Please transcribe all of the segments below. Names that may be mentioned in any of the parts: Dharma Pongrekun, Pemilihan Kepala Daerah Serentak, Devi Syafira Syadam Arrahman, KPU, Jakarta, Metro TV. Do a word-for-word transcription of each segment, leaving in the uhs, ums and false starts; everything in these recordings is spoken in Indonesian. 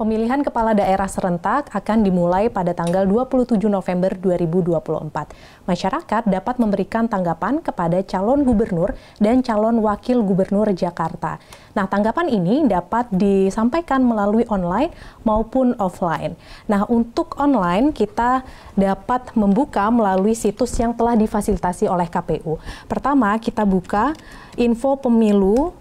Pemilihan Kepala Daerah Serentak akan dimulai pada tanggal dua puluh tujuh November dua ribu dua puluh empat. Masyarakat dapat memberikan tanggapan kepada calon gubernur dan calon wakil gubernur Jakarta. Nah, tanggapan ini dapat disampaikan melalui online maupun offline. Nah, untuk online kita dapat membuka melalui situs yang telah difasilitasi oleh K P U. Pertama, kita buka info pemilu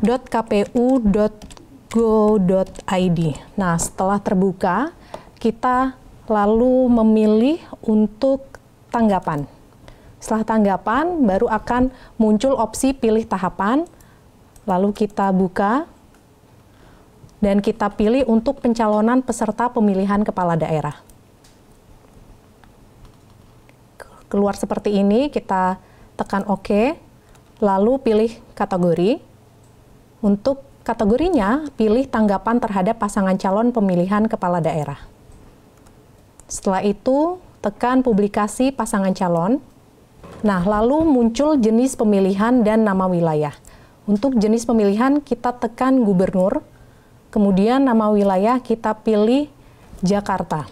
dot k p u dot go dot i d. Nah, setelah terbuka, kita lalu memilih untuk tanggapan. Setelah tanggapan, baru akan muncul opsi pilih tahapan. Lalu kita buka dan kita pilih untuk pencalonan peserta pemilihan kepala daerah. Keluar seperti ini, kita tekan OK, lalu pilih kategori. Untuk kategorinya, pilih tanggapan terhadap pasangan calon pemilihan kepala daerah. Setelah itu, tekan publikasi pasangan calon. Nah, lalu muncul jenis pemilihan dan nama wilayah. Untuk jenis pemilihan, kita tekan gubernur. Kemudian nama wilayah kita pilih Jakarta.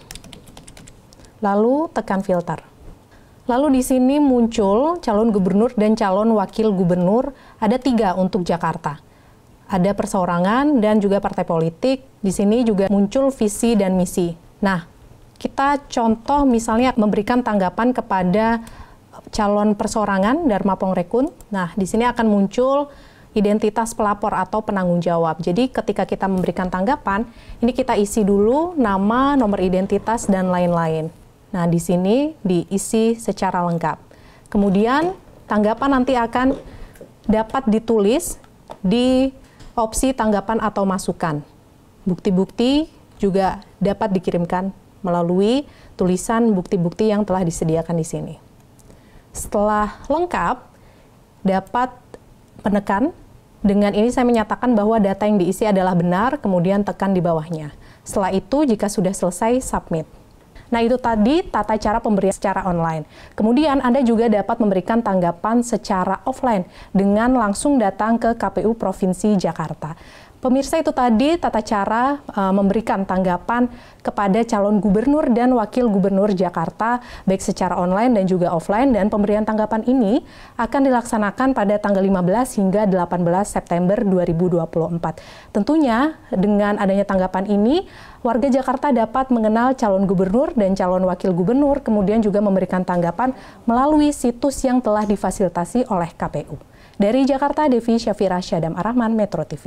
Lalu tekan filter. Lalu di sini muncul calon gubernur dan calon wakil gubernur. Ada tiga untuk Jakarta. Ada perseorangan dan juga partai politik. Di sini juga muncul visi dan misi. Nah, kita contoh misalnya memberikan tanggapan kepada calon perseorangan Dharma Pongrekun. Nah, di sini akan muncul identitas pelapor atau penanggung jawab. Jadi, ketika kita memberikan tanggapan, ini kita isi dulu nama, nomor identitas, dan lain-lain. Nah, di sini diisi secara lengkap. Kemudian, tanggapan nanti akan dapat ditulis di opsi tanggapan atau masukan. Bukti-bukti juga dapat dikirimkan melalui tulisan bukti-bukti yang telah disediakan di sini. Setelah lengkap, dapat penekan. Dengan ini saya menyatakan bahwa data yang diisi adalah benar, kemudian tekan di bawahnya. Setelah itu, jika sudah selesai, submit. Nah, itu tadi tata cara pemberian secara online. Kemudian Anda juga dapat memberikan tanggapan secara offline dengan langsung datang ke K P U Provinsi Jakarta. Pemirsa, itu tadi tata cara e, memberikan tanggapan kepada calon gubernur dan wakil gubernur Jakarta, baik secara online dan juga offline, dan pemberian tanggapan ini akan dilaksanakan pada tanggal lima belas hingga delapan belas September dua ribu dua puluh empat. Tentunya dengan adanya tanggapan ini, warga Jakarta dapat mengenal calon gubernur dan calon wakil gubernur, kemudian juga memberikan tanggapan melalui situs yang telah difasilitasi oleh K P U. Dari Jakarta, Devi Syafira Syadam Arrahman, Metro T V.